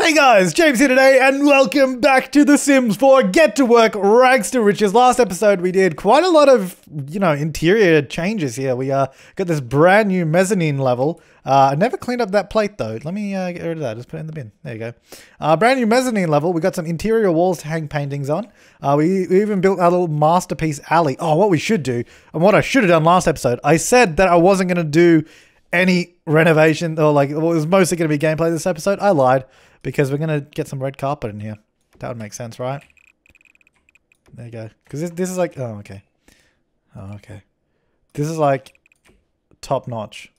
Hey guys, James here today, and welcome back to The Sims 4 Get to Work, Rags to Riches. Last episode we did quite a lot of, interior changes here. We got this brand new mezzanine level. I never cleaned up that plate though. Let me get rid of that, just put it in the bin. There you go. Brand new mezzanine level. We got some interior walls to hang paintings on. We even built our little masterpiece alley. Oh, what we should do, and what I should have done last episode, I said that I wasn't going to do any renovation, or like, well, it was mostly going to be gameplay this episode. I lied. Because we're going to get some red carpet in here. That would make sense, right? There you go. Because this is like... Oh, okay. Oh, okay. This is like top-notch,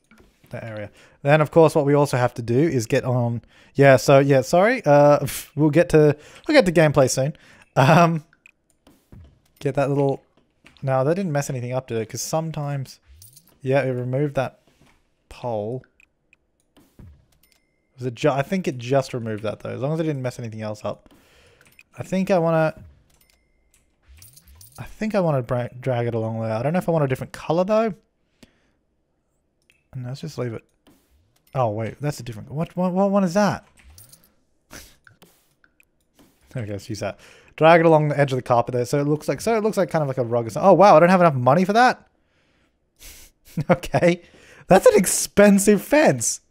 that area. Then, of course, what we also have to do is get on... Yeah, so, yeah, sorry. We'll get to gameplay soon. Get that little... No, that didn't mess anything up, did it? Because sometimes... Yeah, it removed that pole. I think it just removed that though, as long as I didn't mess anything else up. I think I want to drag it along there. I don't know if I want a different color though. No, let's just leave it. Oh wait, that's a different... What one is that? There we go, let's use that. Drag it along the edge of the carpet there, so it looks like kind of like a rug or something. Oh wow, I don't have enough money for that? Okay. That's an expensive fence.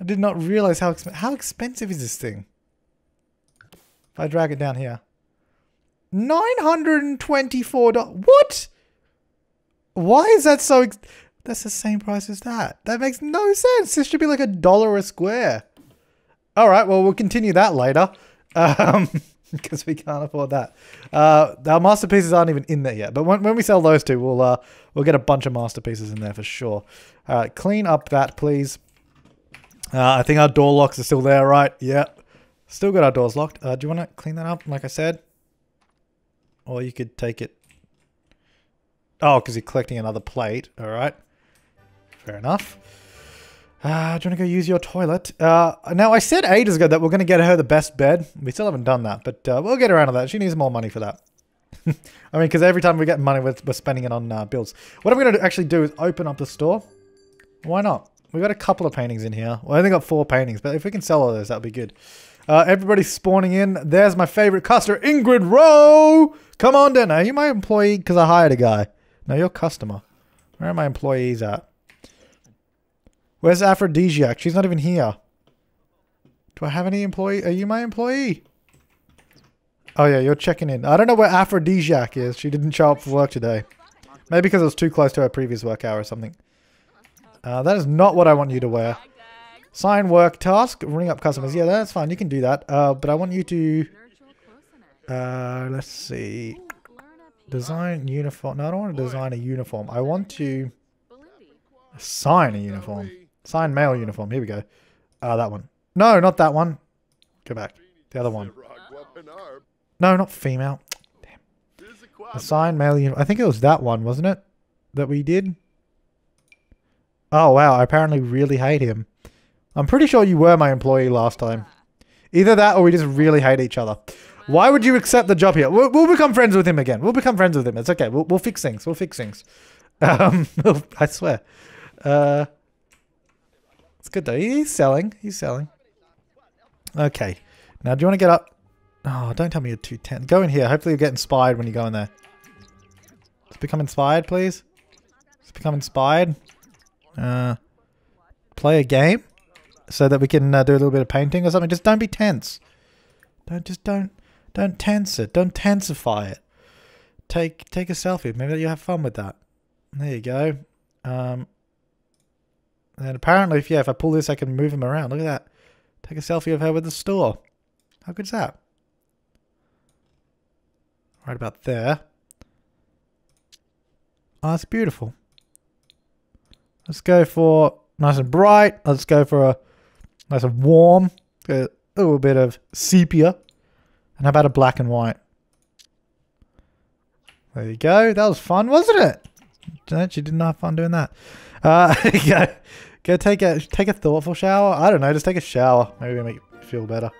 I did not realize how expensive is this thing. If I drag it down here. $924. What? Why is that so... That's the same price as that. That makes no sense. This should be like $1 a square. All right, well, we'll continue that later. Because we can't afford that. Our masterpieces aren't even in there yet. But when we sell those two, we'll get a bunch of masterpieces in there for sure. All right, clean up that, please. I think our door locks are still there, right? Yeah. Still got our doors locked. Do you want to clean that up, like I said? Or you could take it... Oh, because you're collecting another plate. All right. Fair enough. Do you want to go use your toilet? Now, I said ages ago that we're going to get her the best bed. We still haven't done that, but we'll get around to that. She needs more money for that. I mean, because every time we get money, we're spending it on bills. What I'm going to actually do is open up the store. Why not? We've got a couple of paintings in here. Well, I only got 4 paintings, but if we can sell all those, that'd be good. Everybody's spawning in. There's my favorite customer, Ingrid Rowe! Come on down. Are you my employee? Because I hired a guy. No, you're a customer. Where are my employees at? Where's Aphrodisiac? She's not even here. Do I have any employee? Are you my employee? Oh yeah, you're checking in. I don't know where Aphrodisiac is. She didn't show up for work today. Maybe because it was too close to her previous work hour or something. That is not what I want you to wear. Sign work task, ring up customers. Yeah, that's fine. You can do that. But I want you to... let's see. Design uniform. No, I don't want to design a uniform. I want to sign a uniform. Sign male uniform. Here we go. That one. No, not that one. Go back. The other one. No, not female. Damn. Assign male uniform. I think it was that one, wasn't it? That we did? Oh wow, I apparently really hate him. I'm pretty sure you were my employee last time. Either that or we just really hate each other. Why would you accept the job here? We'll become friends with him again. We'll become friends with him. It's okay. We'll fix things. We'll fix things. I swear. It's good though. He's selling. He's selling. Okay. Now do you want to get up? Oh, don't tell me you're 210. Go in here. Hopefully you'll get inspired when you go in there. Let's become inspired, please. Let's become inspired. Play a game so that we can do a little bit of painting or something. Just don't be tense. Don't tense it. Don't tensify it. Take a selfie. Maybe you'll have fun with that. There you go. And apparently, if I pull this, I can move him around. Look at that. Take a selfie of her with the store. How good's that? Right about there. Oh, that's beautiful. Let's go for nice and bright. Let's go for a nice and warm. A little bit of sepia. And how about a black and white? There you go. That was fun, wasn't it? She didn't have fun doing that. There you go. Go take a thoughtful shower. I don't know. Just take a shower. Maybe it'll make you feel better.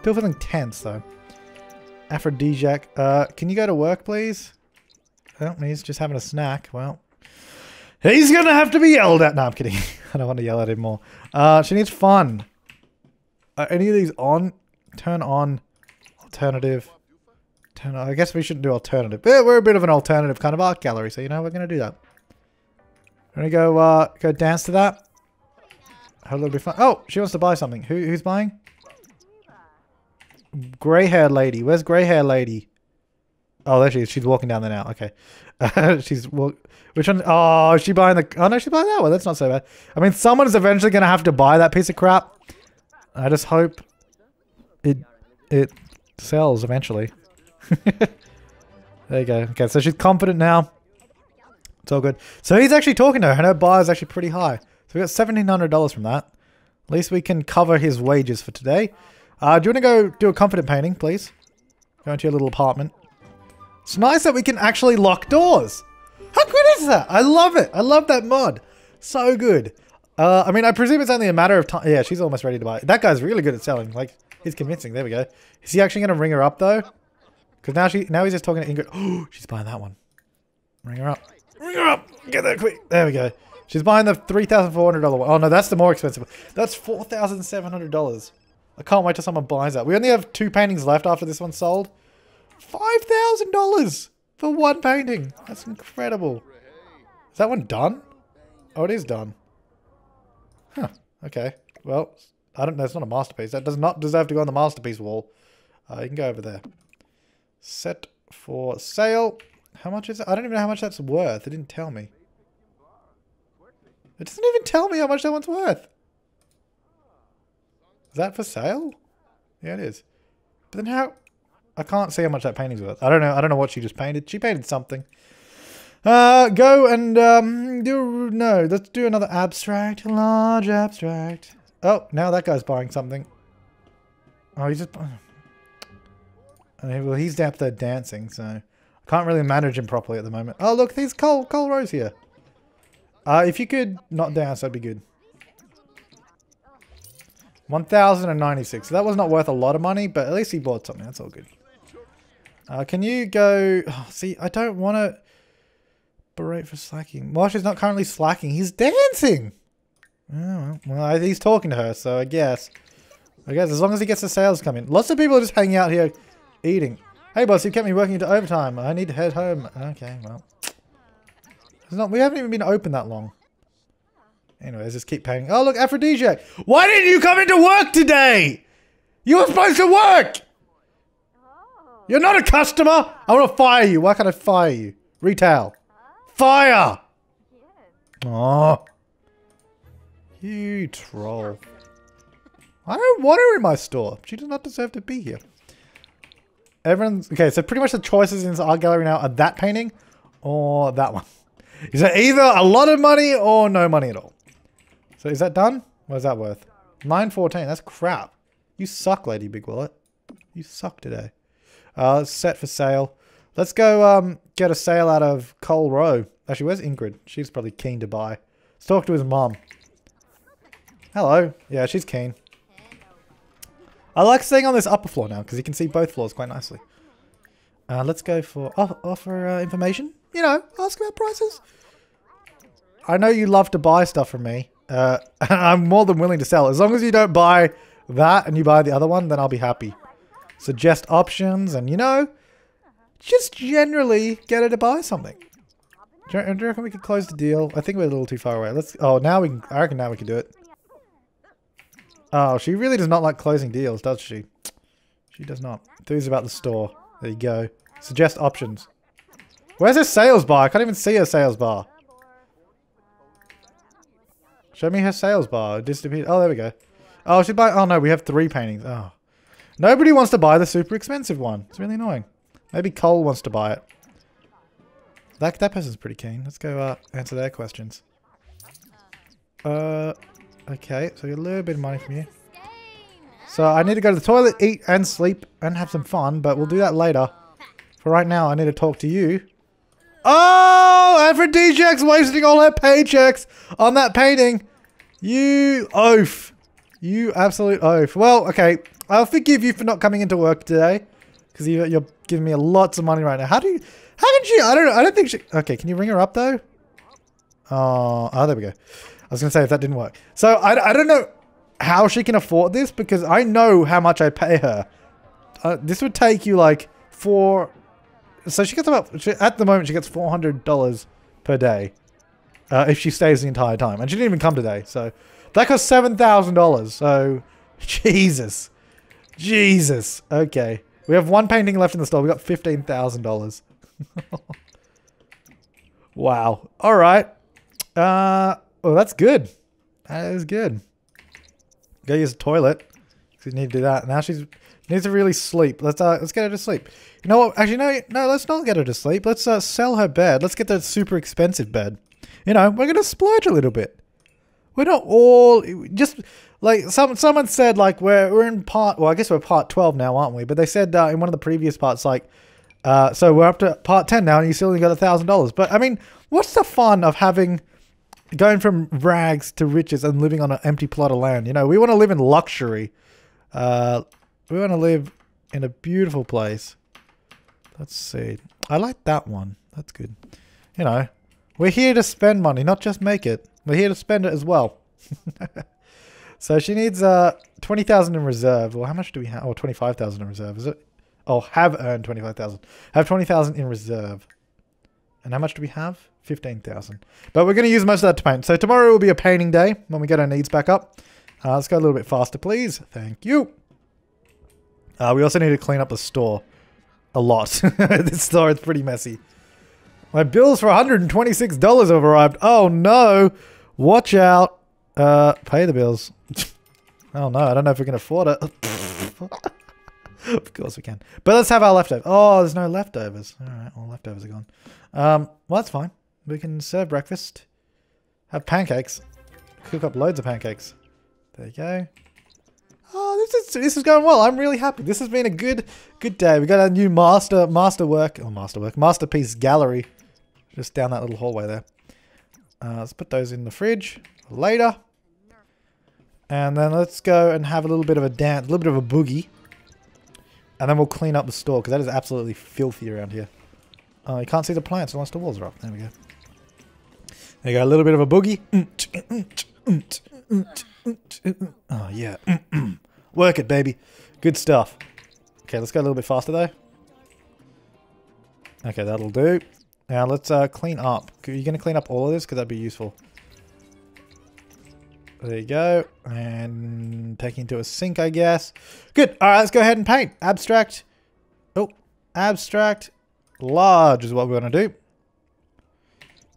Still feeling tense, though. Aphrodisiac. Can you go to work, please? Oh, he's just having a snack. Well... He's gonna have to be yelled at. No, I'm kidding. I don't want to yell at him more. She needs fun. Are any of these on? Turn on alternative. Turn on. I guess we shouldn't do alternative. But we're a bit of an alternative kind of art gallery, so you know we're gonna do that. We're gonna go go dance to that. Have a little bit of fun. Oh, she wants to buy something. Who's buying? Grey hair lady. Where's grey hair lady? Oh, there she is. She's walking down there now. Okay. Which one? Oh, is she buying the... Oh, no, she's buying that one. That's not so bad. I mean, someone is eventually going to have to buy that piece of crap. I just hope it sells eventually. There you go. Okay, so she's confident now. It's all good. So he's actually talking to her, and her buy is actually pretty high. So we got $1,700 from that. At least we can cover his wages for today. Do you want to go do a confident painting, please? Go into your little apartment. It's nice that we can actually lock doors. How good is that? I love it. I love that mod. So good. I mean, I presume it's only a matter of time. Yeah, she's almost ready to buy it. That guy's really good at selling. Like, he's convincing. There we go. Is he actually going to ring her up, though? Because now he's just talking to Ingrid. Oh, she's buying that one. Ring her up. Ring her up. Get there quick. There we go. She's buying the $3,400 one. Oh, no, that's the more expensive one. That's $4,700. I can't wait till someone buys that. We only have 2 paintings left after this one's sold. $5,000 for one painting. That's incredible. Is that one done? Oh, it is done. Huh. Okay. Well, I don't know. It's not a masterpiece. That does not deserve to go on the masterpiece wall. You can go over there. Set for sale. How much is it? I don't even know how much that's worth. It didn't tell me. It doesn't even tell me how much that one's worth. Is that for sale? Yeah, it is. But then how... I can't see how much that painting's worth. I don't know. I don't know what she just painted. She painted something. Go and do no. Let's do another abstract, large abstract. Oh, now that guy's buying something. Oh, he's just. Well, he's out there dancing, so I can't really manage him properly at the moment. Oh, look, there's Cole Rose here. If you could not dance, that'd be good. 1,096. So that was not worth a lot of money, but at least he bought something. That's all good. Can you go... Oh, see, I don't want to berate for slacking. Marsh is not currently slacking. He's dancing! Oh, well, he's talking to her, so I guess. As long as he gets the sales coming. Lots of people are just hanging out here eating. Hey, boss, you kept me working into overtime. I need to head home. Okay, well. It's not, we haven't even been open that long. Anyways, just keep painting. Oh, look, Aphrodisiac. Why didn't you come into work today? You were supposed to work. You're not a customer. I want to fire you. Why can't I fire you? Retail. Fire. Oh. You troll. I don't want her in my store. She does not deserve to be here. Everyone's... Okay, so pretty much the choices in our gallery now are that painting or that one. Is that either a lot of money or no money at all? So is that done? What is that worth? 914. That's crap. You suck, Lady Big Wallet. You suck today. Set for sale. Let's go get a sale out of Cole Rowe. Actually, where's Ingrid? She's probably keen to buy. Let's talk to his mom. Hello. Yeah, she's keen. I like staying on this upper floor now because you can see both floors quite nicely. Let's go for offer information. You know, ask about prices. I know you love to buy stuff from me. I'm more than willing to sell. As long as you don't buy that and you buy the other one, then I'll be happy. Suggest options and, you know, just generally get her to buy something. Do you reckon we could close the deal? I think we're a little too far away. Let's. Oh, now we can. I reckon now we can do it. Oh, she really does not like closing deals, does she? She does not. Enthuse about the store. There you go. Suggest options. Where's her sales bar? I can't even see her sales bar. Show me her sales bar. It disappeared. Oh, there we go. Oh, she buy. Oh no, we have 3 paintings. Oh, nobody wants to buy the super expensive one. It's really annoying. Maybe Cole wants to buy it. That person's pretty keen. Let's go answer their questions. Okay. So we got a little bit of money from you. So I need to go to the toilet, eat, and sleep, and have some fun. But we'll do that later. For right now, I need to talk to you. Oh, Aphrodisiac's wasting all her paychecks on that painting. You oaf. You absolute oaf. Well, okay. I'll forgive you for not coming into work today. Because you're giving me lots of money right now. How can she? I don't know. I don't think she... Okay, can you ring her up though? Oh, there we go. I was going to say if that didn't work. So, I don't know. how she can afford this, because I know how much I pay her. This would take you like four... So she gets about... at the moment, she gets $400 per day. If she stays the entire time. And she didn't even come today, so... That cost $7,000, so... Jesus. Jesus. Okay. We have one painting left in the store. We got $15,000. Wow. Alright. Well, that's good. That is good. Go use the toilet. She needs to do that. Now she needs to really sleep. Let's get her to sleep. You know what? Actually, no. Let's not get her to sleep. Let's sell her bed. Let's get that super expensive bed. You know, we're gonna splurge a little bit. We're not all just like someone said. Like we're in part. Well, I guess we're part 12 now, aren't we? But they said in one of the previous parts, like. So we're up to part 10 now and you still only got $1,000. But I mean, what's the fun of going from rags to riches and living on an empty plot of land? You know, we want to live in luxury. We want to live in a beautiful place. Let's see. I like that one. That's good. You know, we're here to spend money, not just make it. We're here to spend it as well. So she needs 20,000 in reserve. Well, how much do we have? Oh, 25,000 in reserve, is it? Oh, have earned 25,000. Have 20,000 in reserve. And how much do we have? 15,000. But we're going to use most of that to paint. So tomorrow will be a painting day when we get our needs back up. Let's go a little bit faster, please. Thank you. We also need to clean up the store. A lot. This store is pretty messy. My bills for $126 have arrived. Oh, no. Watch out. Pay the bills. Oh, no. I don't know if we can afford it. Of course we can. But let's have our leftovers. Oh, there's no leftovers. Alright, all leftovers are gone. Well, that's fine. We can serve breakfast. Have pancakes. Cook up loads of pancakes. There you go. Oh, this is going well. I'm really happy. This has been a good day. We got our new masterpiece gallery. Just down that little hallway there. Let's put those in the fridge later. And then let's go and have a little bit of a dance, a little bit of a boogie. And then we'll clean up the store, because that is absolutely filthy around here. You can't see the plants unless the walls are up. There we go. There you go, a little bit of a boogie. Oh, yeah. Work it, baby. Good stuff. Okay, let's go a little bit faster, though. Okay, that'll do. Now, let's clean up. Are you going to clean up all of this? Because that'd be useful. There you go, and taking to a sink, I guess. Good, all right, let's go ahead and paint. Abstract, abstract large is what we're gonna do.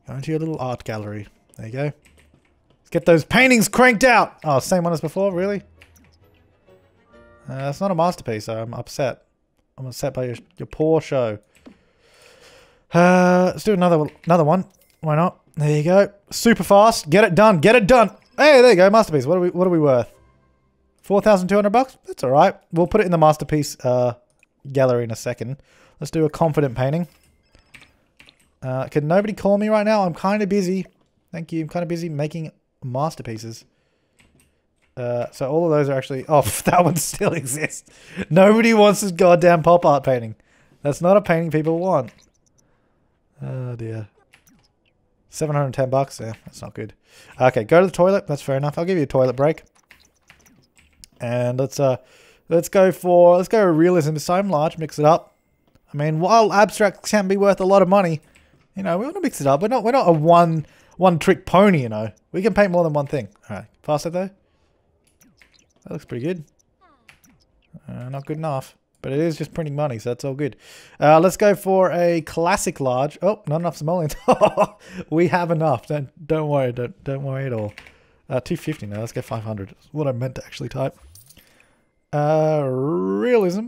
Go into your little art gallery. There you go. Let's get those paintings cranked out. Oh, same one as before, really? That's not a masterpiece, so I'm upset. I'm upset by your poor show. Let's do another one. Why not? There you go. Super fast, get it done, get it done. Hey, there you go, masterpiece. What are we worth? 4,200 bucks? That's all right. We'll put it in the masterpiece gallery in a second. Let's do a confident painting. Can nobody call me right now? I'm kind of busy. Thank you. I'm kind of busy making masterpieces. So all of those are actually... Oh, that one still exists. Nobody wants this goddamn pop art painting. That's not a painting people want. Oh, dear. 710 bucks. Yeah, that's not good. Okay, go to the toilet. That's fair enough. I'll give you a toilet break. And let's go realism this time. Large, mix it up. I mean, while abstracts can be worth a lot of money, you know, we want to mix it up. We're not a one trick pony, you know. We can paint more than one thing. All right, faster though. That looks pretty good. Not good enough, but it is just printing money, so that's all good. Let's go for a classic large. Oh, not enough simoleons. We have enough. Don't worry. Don't worry at all. 250 now. Let's go 500. That's what I meant to actually type. Realism.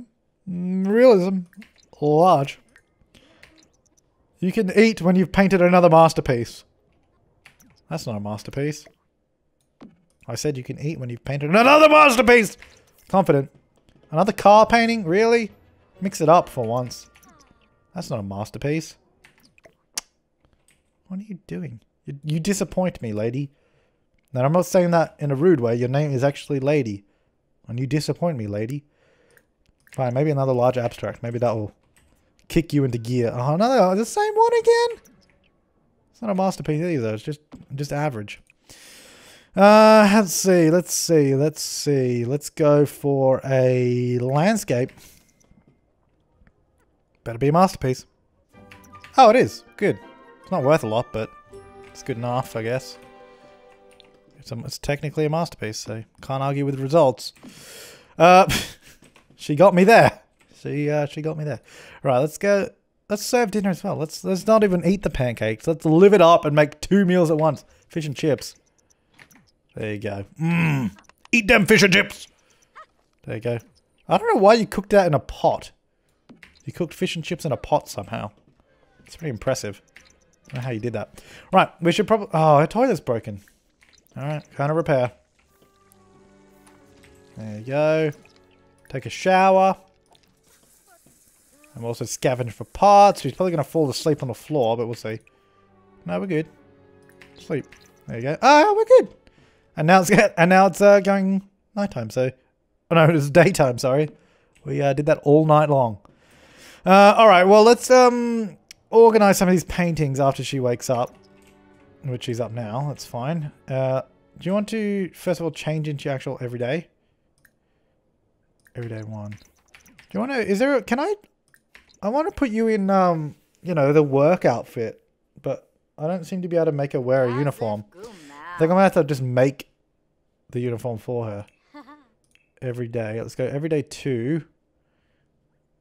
Large. You can eat when you've painted another masterpiece. That's not a masterpiece. I said you can eat when you've painted another masterpiece. Confident. Another car painting? Really? Mix it up for once. That's not a masterpiece. What are you doing? You disappoint me, lady. Now, I'm not saying that in a rude way. Your name is actually Lady. And you disappoint me, lady. Fine, maybe another large abstract. Maybe that will kick you into gear. Oh, another... The same one again? It's not a masterpiece either. It's just average. Let's see. Let's go for a landscape. Better be a masterpiece. Oh, it is. Good. It's not worth a lot, but it's good enough, I guess. It's technically a masterpiece, so can't argue with the results. She got me there. She got me there. Right, let's go. Let's serve dinner as well. Let's not even eat the pancakes. Let's live it up and make two meals at once. Fish and chips. There you go. Mmm. Eat them fish and chips. There you go. I don't know why you cooked that in a pot. You cooked fish and chips in a pot somehow. It's pretty impressive. I don't know how you did that. Right, we should probably... Oh, her toilet's broken. Alright, kind of repair. There you go. Take a shower. I'm also scavenging for parts. She's probably going to fall asleep on the floor, but we'll see. No, we're good. Sleep. There you go. Ah, we're good. And now it's going nighttime. So, oh no, it was daytime. Sorry, we did that all night long. All right. Well, let's organize some of these paintings after she wakes up, which she's up now. That's fine. Do you want to first of all change into your actual everyday? Everyday one. Do you want to? Is there? Can I? I want to put you in, you know, the work outfit, but I don't seem to be able to make her wear a uniform. I think I'm going to have to just make the uniform for her. Every day. Let's go everyday 2.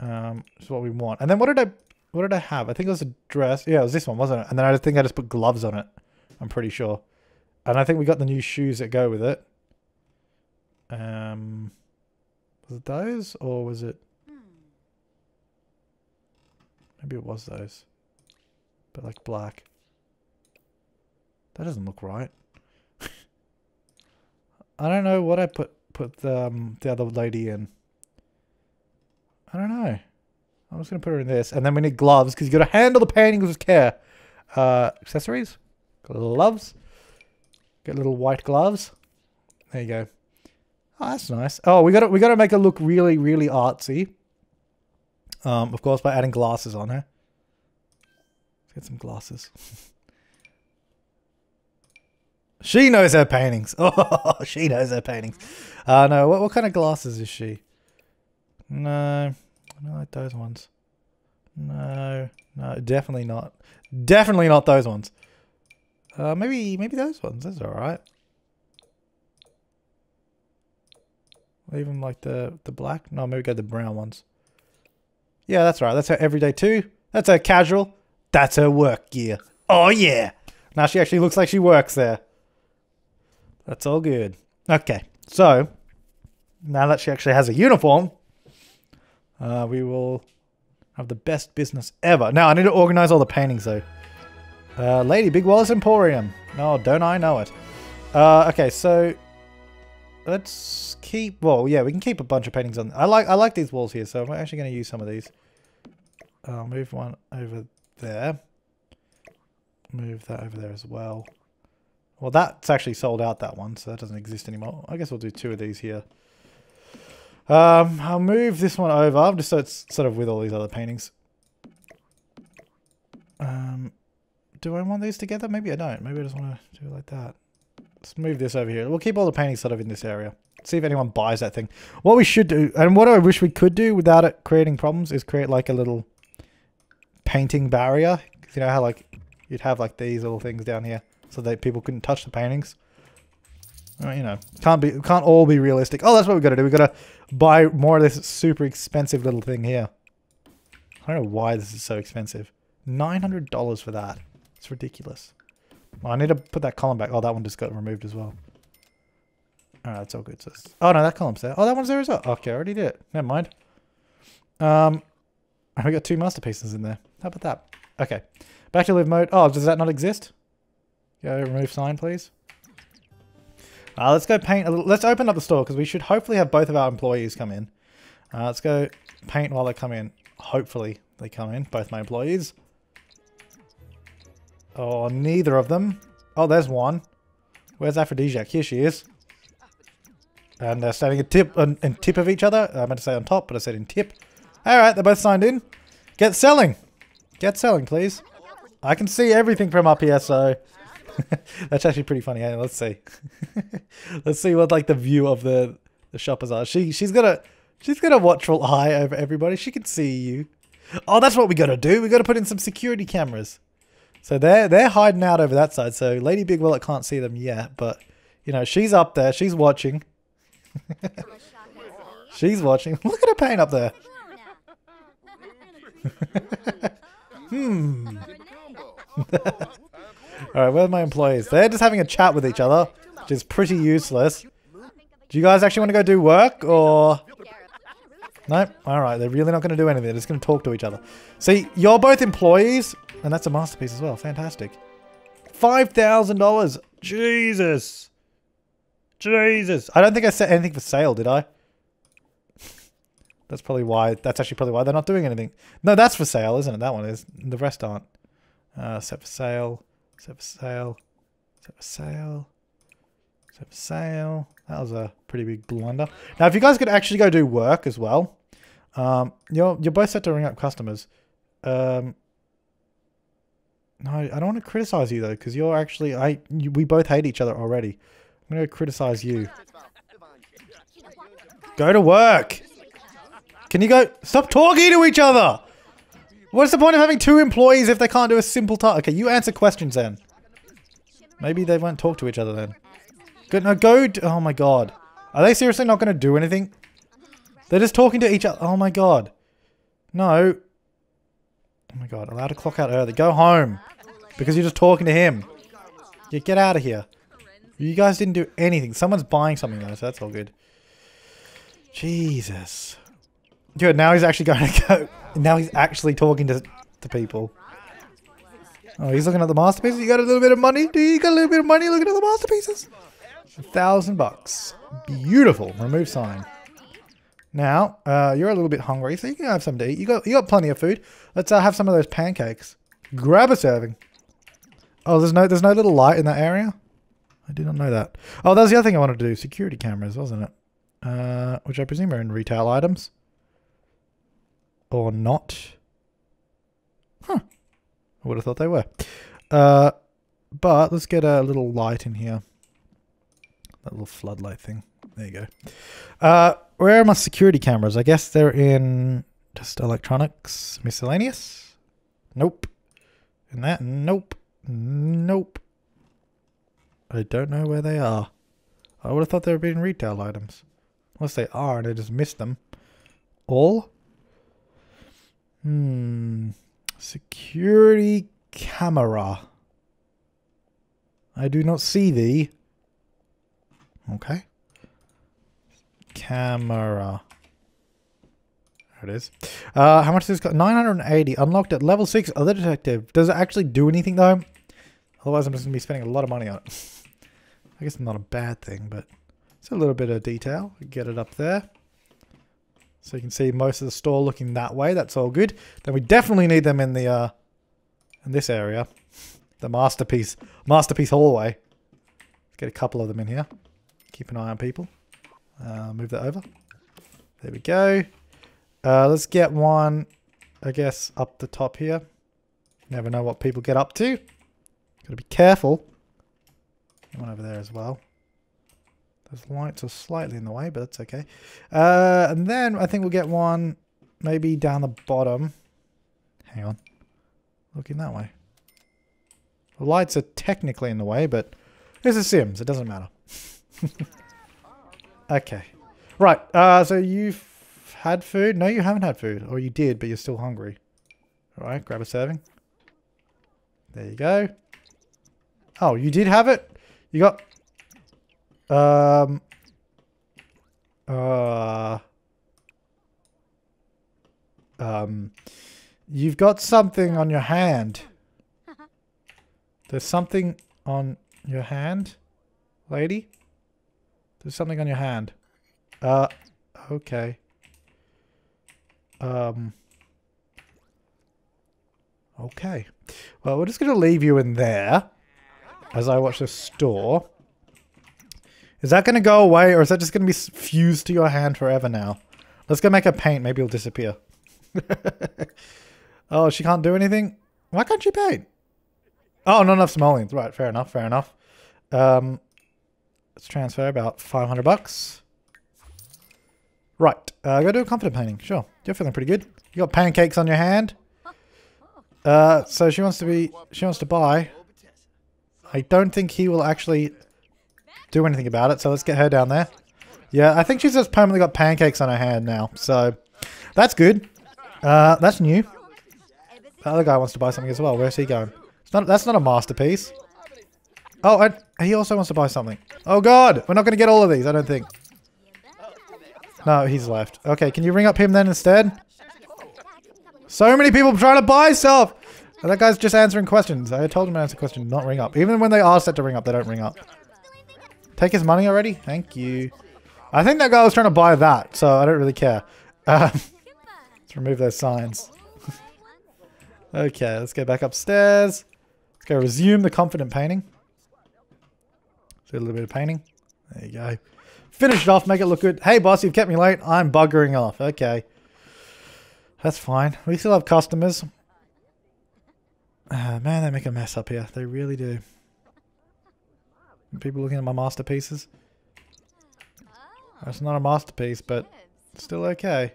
Is what we want. And then what did I have? I think it was a dress. Yeah, it was this one, wasn't it? And then I think I just put gloves on it. I'm pretty sure. And I think we got the new shoes that go with it. Was it those? Or was it... Maybe it was those. But like black. That doesn't look right. I don't know what I put the other lady in. I don't know. I'm just going to put her in this. And then we need gloves because you've got to handle the paintings with care. Accessories. Gloves. Get little white gloves. There you go. Oh, that's nice. Oh, we got to make her look really, really artsy. Of course, by adding glasses on her. Let's get some glasses. She knows her paintings. Oh, she knows her paintings. No, what kind of glasses is she? No, I don't like those ones. No, definitely not. Definitely not those ones. Maybe those ones. That's all right. Or even like the black. No, maybe go the brown ones. Yeah, that's right. That's her everyday 2. That's her casual. That's her work gear. Oh yeah. Now she actually looks like she works there. That's all good. Okay, so now that she actually has a uniform, we will have the best business ever. Now I need to organize all the paintings though. Lady Big Wallet Emporium. No, don't I know it? Okay, so let's keep. Well, yeah, we can keep a bunch of paintings on. I like these walls here, so I'm actually going to use some of these. I'll move one over there. Move that over there as well. Well, that's actually sold out, that one, so that doesn't exist anymore. I guess we'll do 2 of these here. I'll move this one over, just so it's sort of with all these other paintings. Do I want these together? Maybe I don't. Maybe I just want to do it like that. Let's move this over here. We'll keep all the paintings sort of in this area. See if anyone buys that thing. What we should do, and what I wish we could do without it creating problems, is create like a little painting barrier. You know how like you'd have like these little things down here? So that people couldn't touch the paintings. You know, can't all be realistic. Oh, that's what we got to do. We got to buy more of this super expensive little thing here. I don't know why this is so expensive. $900 for that. It's ridiculous. Well, I need to put that column back. Oh, that one just got removed as well. All right, that's all good. So oh no, that column's there. Oh, that one's there as well. Okay, I already did it. Never mind. We got 2 masterpieces in there. How about that? Okay, back to live mode. Oh, does that not exist? Go remove sign, please. Let's go paint a little. Let's open up the store because we should hopefully have both of our employees come in. Let's go paint while they come in. Hopefully they come in, both my employees. Oh, neither of them. Oh, there's one. Where's Aphrodisiac? Here she is. And they're standing in tip of each other. I meant to say on top, but I said in tip. All right, they're both signed in. Get selling. Get selling, please. I can see everything from up here, so... That's actually pretty funny. Hey, let's see. Let's see what like the view of the shoppers are. She's got a watchful eye over everybody. She can see you. Oh, that's what we gotta do. We gotta put in some security cameras. So they're hiding out over that side. So Lady Big Wallet can't see them yet, but you know she's up there. She's watching. She's watching. Look at her paint up there. Hmm. Alright, where are my employees? They're just having a chat with each other, which is pretty useless. Do you guys actually want to go do work, or...? Nope. Alright, they're really not going to do anything. They're just going to talk to each other. See, you're both employees, and that's a masterpiece as well. Fantastic. $5,000! Jesus! Jesus! I don't think I set anything for sale, did I? That's probably why. That's actually probably why they're not doing anything. No, that's for sale, isn't it? That one is. The rest aren't. Set for sale. Set for sale. Set for sale. Set for sale. That was a pretty big blunder. Now, if you guys could actually go do work as well, you're both set to ring up customers. No, I don't want to criticize you though, because you're actually we both hate each other already. I'm gonna criticize you. Go to work. Can you go? Stop talking to each other! What's the point of having two employees if they can't do a simple task? Okay, you answer questions then. Maybe they won't talk to each other then. Good, no, go. Oh my god. Are they seriously not going to do anything? They're just talking to each other. Oh my god. No. Oh my god, allow to clock out early. Go home. Because you're just talking to him. Yeah, get out of here. You guys didn't do anything. Someone's buying something though, so that's all good. Jesus. Dude, now he's actually going to go. Now he's actually talking to people. Oh, he's looking at the masterpieces. You got a little bit of money? Do you got a little bit of money looking at the masterpieces? $1,000. Beautiful. Remove sign. Now, you're a little bit hungry, so you can have something to eat. You got plenty of food. Let's have some of those pancakes. Grab a serving. Oh, there's no little light in that area? I did not know that. Oh, that was the other thing I wanted to do. Security cameras, wasn't it? Which I presume are in retail items. Or not. Huh. I would have thought they were. But let's get a little light in here. That little floodlight thing. There you go. Where are my security cameras? I guess they're in just electronics. Miscellaneous? Nope. And that? Nope. Nope. I don't know where they are. I would have thought they would be in retail items. Unless they are and I just missed them. All? Security camera. I do not see thee. Okay. Camera. There it is. How much does this cost? 980. Unlocked at level 6. Other detective. Does it actually do anything though? Otherwise I'm just going to be spending a lot of money on it. I guess not a bad thing, but it's a little bit of detail. Get it up there. So you can see most of the store looking that way. That's all good. Then we definitely need them in the in this area, the masterpiece hallway. Let's get a couple of them in here. Keep an eye on people. Move that over. There we go. Let's get one, I guess, up the top here. Never know what people get up to. Gotta be careful. One over there as well. Those lights are slightly in the way, but that's okay. And then I think we'll get one maybe down the bottom. Hang on. Looking that way. The lights are technically in the way, but this is Sims. It doesn't matter. Okay. Right. So you've had food? No, you haven't had food. Or you did, but you're still hungry. All right. Grab a serving. There you go. Oh, you did have it? You got... you've got something on your hand. There's something on your hand, lady. There's something on your hand. Okay. Okay. Well, we're just going to leave you in there as I watch the store. Is that going to go away, or is that just going to be fused to your hand forever now? Let's go make her paint. Maybe it'll disappear. Oh, she can't do anything? Why can't she paint? Oh, not enough simoleons. Right, fair enough, fair enough. Let's transfer about 500 bucks. Right, go do a confident painting. Sure, you're feeling pretty good. You got pancakes on your hand. So she wants to buy. I don't think he will actually do anything about it, so let's get her down there. Yeah, I think she's just permanently got pancakes on her hand now, so that's good. That's new. The other guy wants to buy something as well. Where's he going? It's not, that's not a masterpiece. Oh, and he also wants to buy something. Oh god, we're not going to get all of these, I don't think. No, he's left. Okay, can you ring up him then instead? So many people trying to buy stuff! And that guy's just answering questions. I told him to answer questions, not ring up. Even when they are set to ring up, they don't ring up. Take his money already? Thank you. I think that guy was trying to buy that, so I don't really care. Let's remove those signs. Okay, let's go back upstairs. Let's go resume the confident painting. Let's do a little bit of painting. There you go. Finish it off, make it look good. Hey boss, you've kept me late. I'm buggering off. Okay. That's fine. We still have customers. Man, they make a mess up here. They really do. People looking at my masterpieces. That's not a masterpiece, but it's still okay.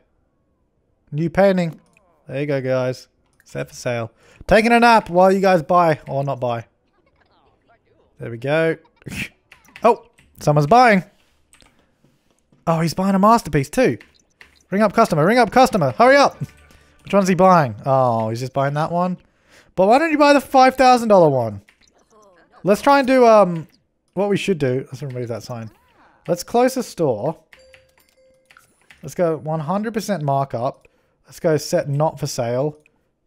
New painting. There you go, guys. Set for sale. Taking a nap while you guys buy. Or not buy. There we go. Oh, someone's buying. Oh, he's buying a masterpiece too. Ring up customer. Ring up customer. Hurry up. Which one's he buying? Oh, he's just buying that one. But why don't you buy the $5,000 one? Let's try and do what we should do. Let's remove that sign. Let's close the store. Let's go 100% markup. Let's go set not for sale.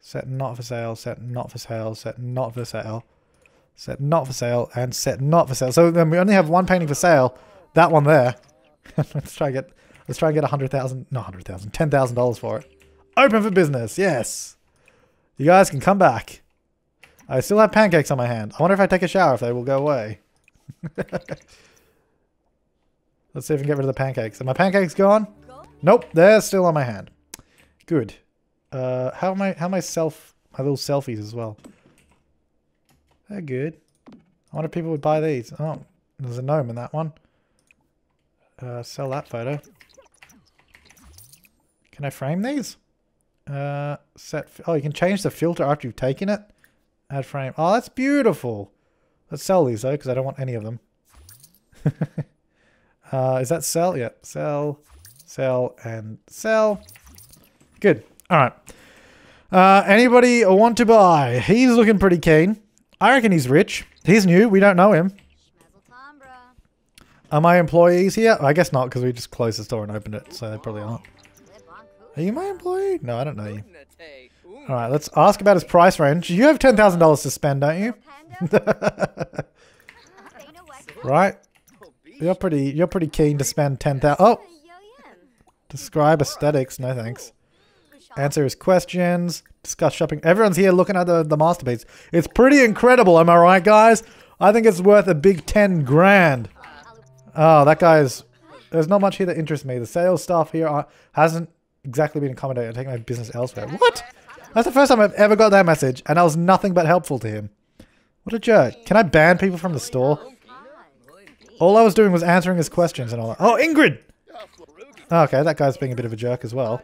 Set not for sale. Set not for sale. Set not for sale. Set not for sale and set not for sale. So then we only have one painting for sale. That one there. Let's try and get 100,000, not 100,000, $10,000 for it. Open for business, yes. You guys can come back. I still have pancakes on my hand. I wonder if I take a shower if they will go away. Let's see if we can get rid of the pancakes. Are my pancakes gone? Nope, they're still on my hand. Good. How am I my little selfies as well? They're good. I wonder if people would buy these. Oh, there's a gnome in that one. Sell that photo. Can I frame these? Oh, you can change the filter after you've taken it. Add frame. Oh, that's beautiful. Let's sell these though, because I don't want any of them. Is that sell? Yeah, sell, sell, and sell. Good. All right. Anybody want to buy? He's looking pretty keen. I reckon he's rich. He's new. We don't know him. Are my employees here? I guess not, because we just closed the store and opened it, so they probably aren't. Are you my employee? No, I don't know you. Alright, let's ask about his price range. You have $10,000 to spend, don't you? Right? You're pretty keen to spend 10,000. Oh! Describe aesthetics. No thanks. Answer his questions. Discuss shopping. Everyone's here looking at the masterpiece. It's pretty incredible, am I right, guys? I think it's worth a big 10 grand. Oh, that guy is... There's not much here that interests me. The sales staff here hasn't exactly been accommodated. I'm taking my business elsewhere. What? That's the first time I've ever got that message, and I was nothing but helpful to him. What a jerk. Can I ban people from the store? All I was doing was answering his questions and all that. Oh, Ingrid! Oh, okay, that guy's being a bit of a jerk as well.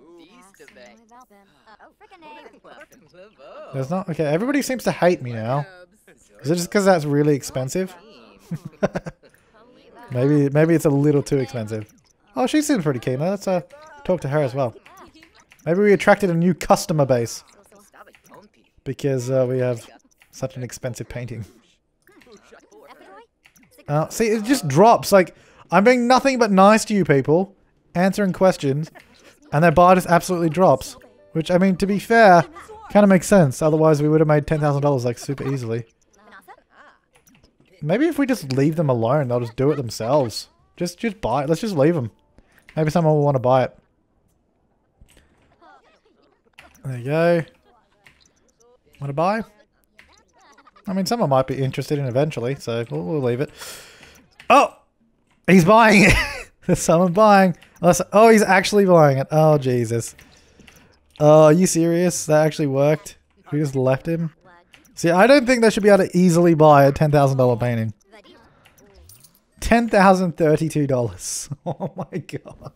There's not... Okay, everybody seems to hate me now. Is it just because that's really expensive? Maybe it's a little too expensive. Oh, she seems pretty keen. Let's talk to her as well. Maybe we attracted a new customer base because we have such an expensive painting. See, it just drops. Like, I'm being nothing but nice to you people, answering questions, and their bar just absolutely drops. Which, I mean, to be fair, kind of makes sense. Otherwise, we would have made $10,000 like super easily. Maybe if we just leave them alone, they'll just do it themselves. Just buy it. Let's just leave them. Maybe someone will want to buy it. There you go. Want to buy? I mean, someone might be interested in eventually, so we'll leave it. Oh! He's buying it! There's someone buying. Oh, he's actually buying it. Oh, Jesus. Oh, are you serious? That actually worked? We just left him? See, I don't think they should be able to easily buy a $10,000 painting. $10,032. Oh my god.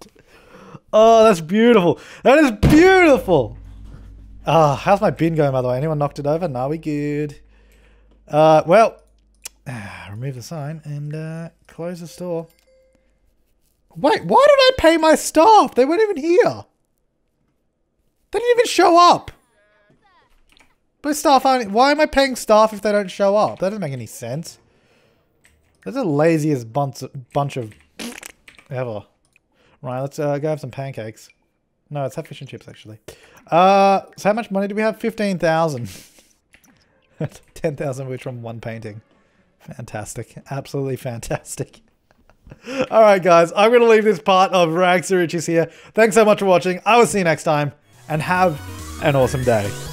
Oh, that's beautiful. That is beautiful. Ah, how's my bin going, by the way? Anyone knocked it over? No, we good. Well, remove the sign and close the store. Wait, why did I pay my staff? They weren't even here. They didn't even show up. But staff aren't... Why am I paying staff if they don't show up? That doesn't make any sense. That's the laziest bunch of... ever. Right, let's go have some pancakes. No, let's have fish and chips, actually. So how much money do we have? 15,000. 10,000 which from one painting. Fantastic. Absolutely fantastic. Alright guys, I'm going to leave this part of Rags to Riches here. Thanks so much for watching. I will see you next time. And have an awesome day.